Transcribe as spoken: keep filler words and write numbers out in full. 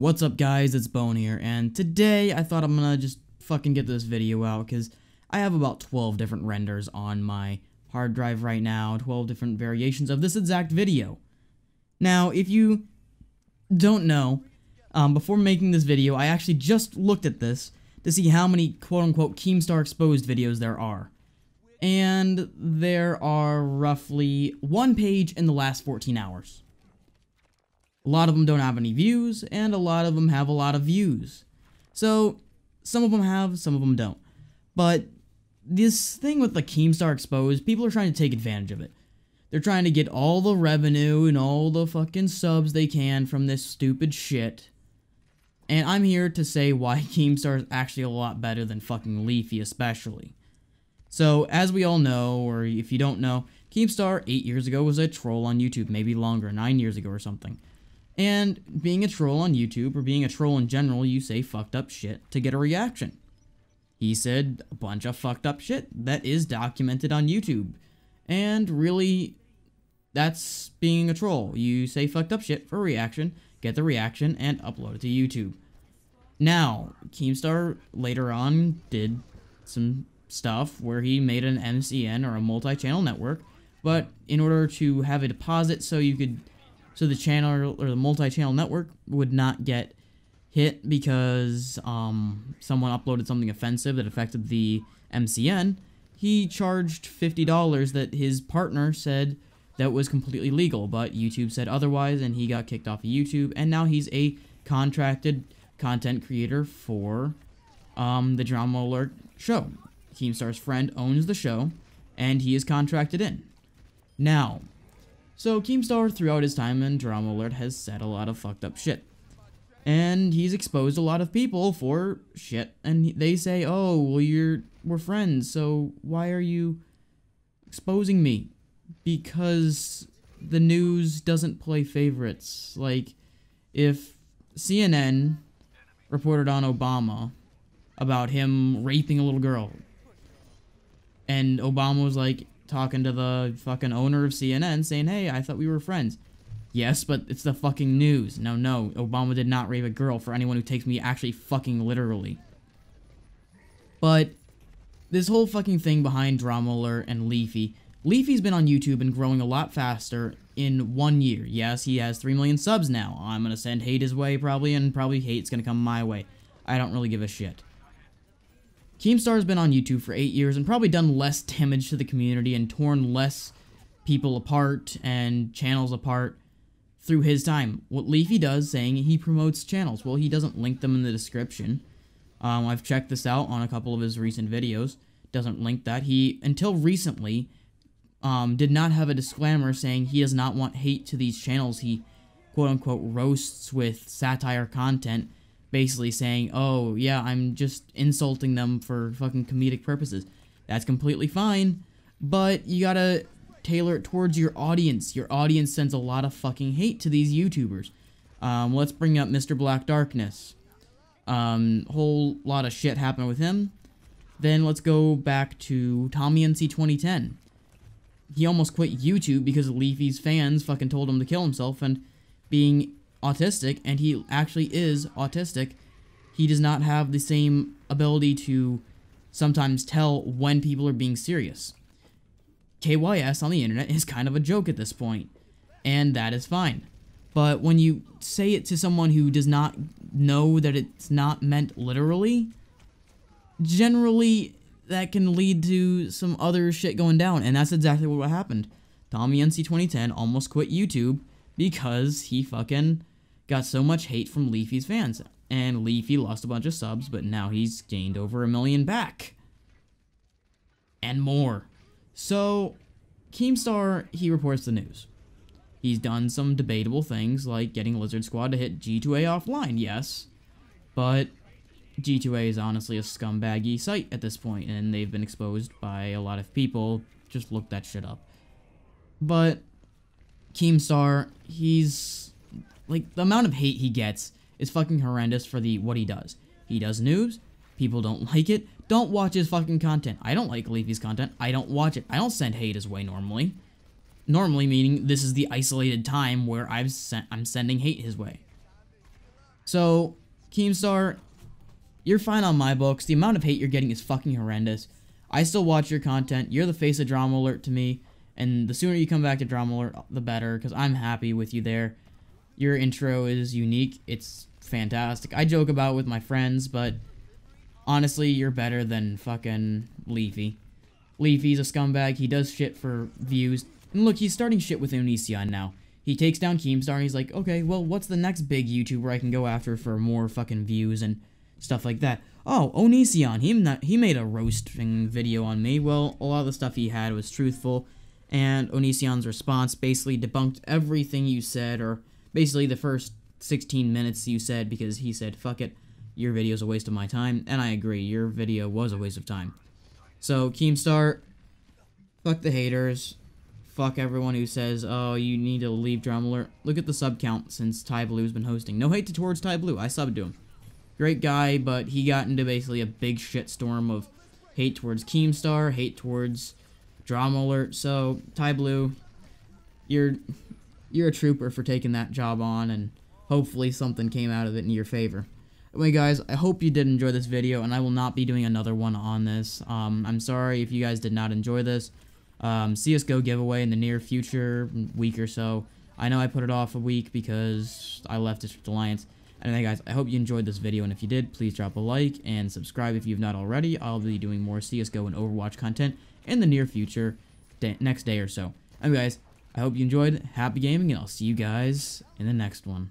What's up, guys? It's Bone here, and today I thought I'm gonna just fucking get this video out because I have about twelve different renders on my hard drive right now, twelve different variations of this exact video. Now, if you don't know, um, before making this video, I actually just looked at this to see how many quote-unquote Keemstar exposed videos there are. And there are roughly one page in the last fourteen hours. A lot of them don't have any views, and a lot of them have a lot of views. So, some of them have, some of them don't. But this thing with the Keemstar exposed, people are trying to take advantage of it. They're trying to get all the revenue and all the fucking subs they can from this stupid shit. And I'm here to say why Keemstar is actually a lot better than fucking Leafy, especially. So, as we all know, or if you don't know, Keemstar eight years ago was a troll on YouTube, maybe longer, nine years ago or something. And being a troll on YouTube, or being a troll in general, you say fucked up shit to get a reaction. He said a bunch of fucked up shit that is documented on YouTube. And really, that's being a troll. You say fucked up shit for a reaction, get the reaction, and upload it to YouTube. Now, Keemstar later on did some stuff where he made an M C N or a multi-channel network, but in order to have a deposit so you could so the channel or the multi-channel network would not get hit because um someone uploaded something offensive that affected the M C N, he charged fifty dollars that his partner said that was completely legal, but YouTube said otherwise, and he got kicked off of YouTube, and now he's a contracted content creator for um the Drama Alert show. Keemstar's friend owns the show, and he is contracted in. Now, so Keemstar throughout his time in Drama Alert has said a lot of fucked up shit. And he's exposed a lot of people for shit, and they say, oh, well, you're, we're friends, so why are you exposing me? Because the news doesn't play favorites. Like, if C N N reported on Obama about him raping a little girl, and Obama was like talking to the fucking owner of C N N saying, hey, I thought we were friends. Yes, but it's the fucking news. No, no, Obama did not rape a girl, for anyone who takes me actually fucking literally. But this whole fucking thing behind Drama Alert and Leafy. Leafy's been on YouTube and growing a lot faster in one year. Yes, he has three million subs now. I'm gonna send hate his way probably, and probably hate's gonna come my way. I don't really give a shit. Keemstar's been on YouTube for eight years and probably done less damage to the community and torn less people apart and channels apart through his time. What Leafy does, saying he promotes channels. Well, he doesn't link them in the description. Um, I've checked this out on a couple of his recent videos. Doesn't link that. He, until recently, um, did not have a disclaimer saying he does not want hate to these channels. He, quote-unquote, roasts with satire content, basically saying, oh, yeah, I'm just insulting them for fucking comedic purposes. That's completely fine, but you gotta tailor it towards your audience. Your audience sends a lot of fucking hate to these YouTubers. Um, let's bring up Mr Black Darkness. Um, whole lot of shit happened with him. Then let's go back to Tommy N C twenty ten. He almost quit YouTube because Leafy's fans fucking told him to kill himself, and being autistic, and he actually is autistic, he does not have the same ability to sometimes tell when people are being serious. K Y S on the internet is kind of a joke at this point, and that is fine. But when you say it to someone who does not know that it's not meant literally, generally that can lead to some other shit going down, and that's exactly what happened. Tommy N C twenty ten almost quit YouTube because he fucking got so much hate from Leafy's fans. And Leafy lost a bunch of subs, but now he's gained over a million back. And more. So, Keemstar, he reports the news. He's done some debatable things, like getting Lizard Squad to hit G two A offline, yes. But G two A is honestly a scumbaggy site at this point, and they've been exposed by a lot of people. Just look that shit up. But Keemstar, he's, like, the amount of hate he gets is fucking horrendous for the what he does. He does news, people don't like it, don't watch his fucking content. I don't like Leafy's content, I don't watch it, I don't send hate his way normally. Normally meaning this is the isolated time where I've sent, I'm sending hate his way. So, Keemstar, you're fine on my books. The amount of hate you're getting is fucking horrendous. I still watch your content. You're the face of Drama Alert to me. And the sooner you come back to Drama Alert, the better, because I'm happy with you there. Your intro is unique. It's fantastic. I joke about it with my friends, but honestly, you're better than fucking Leafy. Leafy's a scumbag. He does shit for views. And look, he's starting shit with Onision now. He takes down Keemstar, and he's like, okay, well, what's the next big YouTuber I can go after for more fucking views and stuff like that? Oh, Onision. He, not, he made a roasting video on me. Well, a lot of the stuff he had was truthful. And Onision's response basically debunked everything you said, or basically the first sixteen minutes you said, because he said, fuck it, your video's a waste of my time, and I agree, your video was a waste of time. So, Keemstar, fuck the haters, fuck everyone who says, oh, you need to leave Drama Alert. Look at the sub count since Ty Blue's been hosting. No hate towards Ty Blue, I subbed to him. Great guy, but he got into basically a big shitstorm of hate towards Keemstar, hate towards Drama Alert. So, Ty Blue, you're you're a trooper for taking that job on, and hopefully something came out of it in your favor. Anyway, guys, I hope you did enjoy this video, and I will not be doing another one on this. Um, I'm sorry if you guys did not enjoy this. Um, C S G O giveaway in the near future, week or so. I know I put it off a week because I left District Alliance. Anyway, guys, I hope you enjoyed this video, and if you did, please drop a like and subscribe if you've not already. I'll be doing more C S G O and Overwatch content in the near future, day, next day or so. Anyway, guys, I hope you enjoyed. Happy gaming, and I'll see you guys in the next one.